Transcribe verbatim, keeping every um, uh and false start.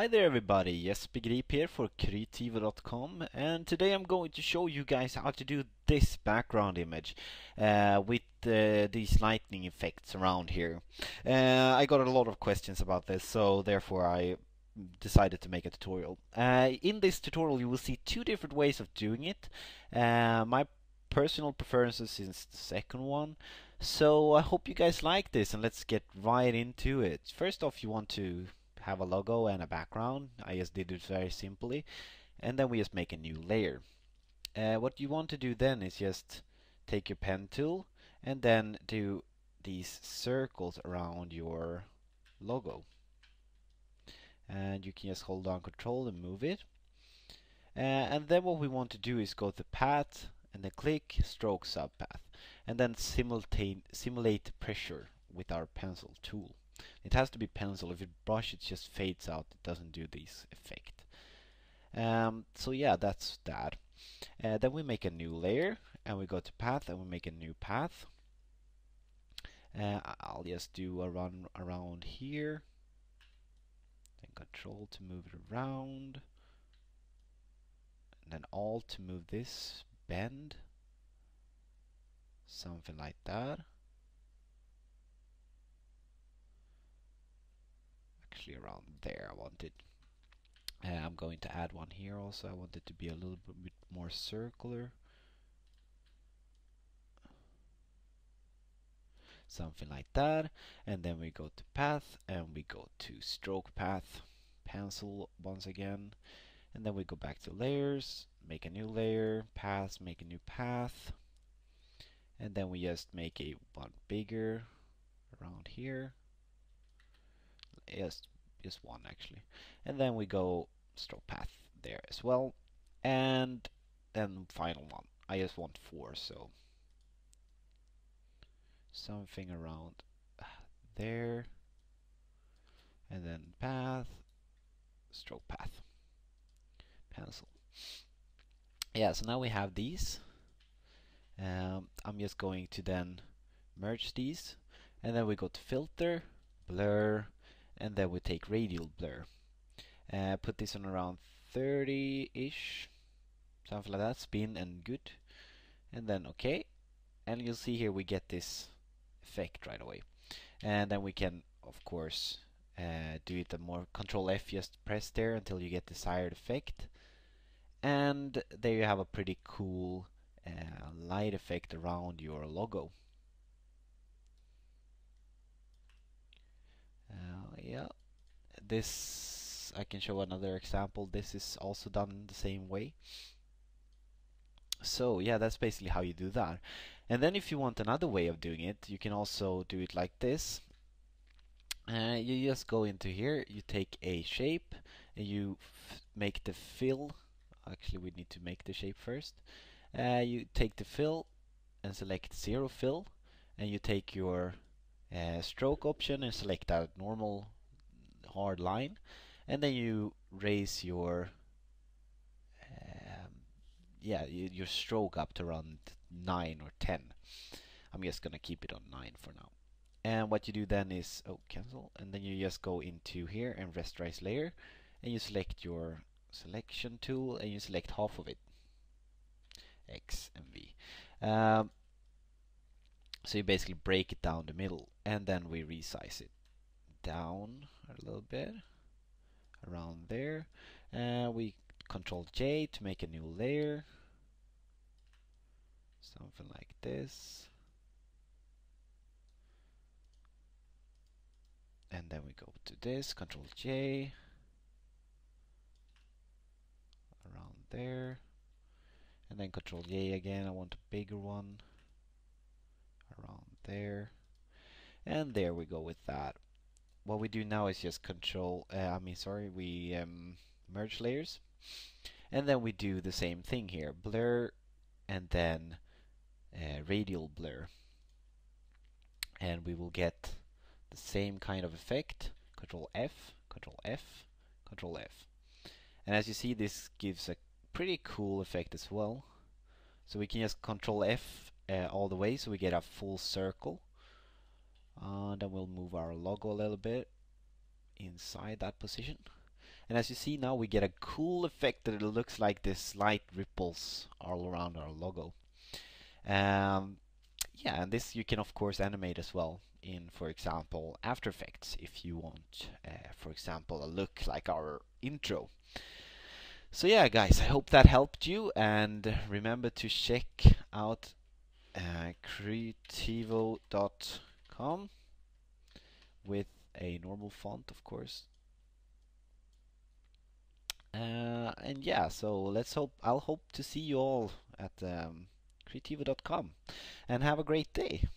Hi there everybody, Jesper Grip here for Crytivo dot com, and today I'm going to show you guys how to do this background image uh, with uh, these lightning effects around here. Uh, I got a lot of questions about this, so therefore I decided to make a tutorial. Uh, in this tutorial you will see two different ways of doing it. Uh, my personal preferences is the second one, so I hope you guys like this and let's get right into it. First off, you want to have a logo and a background. I just did it very simply, and then we just make a new layer. Uh, what you want to do then is just take your pen tool and then do these circles around your logo, and you can just hold down control and move it, uh, and then what we want to do is go to path and then click stroke subpath, and then simultane simulate pressure with our pencil tool. It has to be pencil. If you brush, it just fades out. It doesn't do this effect. Um, so yeah, that's that. Uh, then we make a new layer, and we go to path, and we make a new path. Uh, I'll just do a run around here. Then control to move it around. And then alt to move this, bend. Something like that. Around there I want it. Uh, I'm going to add one here also. I want it to be a little bit more circular. Something like that. And then we go to path and we go to stroke path. Pencil once again. And then we go back to layers. Make a new layer. Paths. Make a new path. And then we just make a one bigger around here. Yes, just one actually, and then we go stroke path there as well, and then final one. I just want four, so something around there, and then path, stroke path, pencil. Yeah, so now we have these. Um, I'm just going to then merge these, and then we go to filter, blur. And then we take radial blur. Uh, put this on around thirty-ish, something like that. Spin and good, and then okay. And you'll see here we get this effect right away. And then we can, of course, uh, do it a more Control F. Just press there until you get desired effect. And there you have a pretty cool uh, light effect around your logo. Yeah, this I can show another example. This is also done the same way. So yeah, that's basically how you do that. And then if you want another way of doing it, you can also do it like this. Uh, you just go into here, you take a shape, and you f make the fill. Actually, we need to make the shape first. Uh, you take the fill and select zero fill, and you take your uh, stroke option and select that normal hard line, and then you raise your um, yeah your stroke up to around nine or ten. I'm just gonna keep it on nine for now. And what you do then is oh cancel, and then you just go into here and rasterize layer, and you select your selection tool and you select half of it, X and V. Um, so you basically break it down the middle, and then we resize it down a little bit around there. Uh, we control J to make a new layer, something like this, and then we go to this, control J around there, and then control J again. I want a bigger one around there, and there we go with that. What we do now is just control, uh, I mean sorry, we um, merge layers, and then we do the same thing here, blur and then uh, radial blur, and we will get the same kind of effect. Control F, Control F, Control F, and as you see this gives a pretty cool effect as well. So we can just Control F uh, all the way, so we get a full circle. Uh, then we'll move our logo a little bit inside that position, And as you see now, we get a cool effect that it looks like this light ripples all around our logo. Um, yeah, and this you can of course animate as well in, for example, After Effects, if you want, uh, for example, a look like our intro. So yeah, guys, I hope that helped you, and remember to check out uh, Crytivo dot com with a normal font, of course. Uh, and yeah, so let's hope I'll hope to see you all at um, Creativo dot com, and have a great day.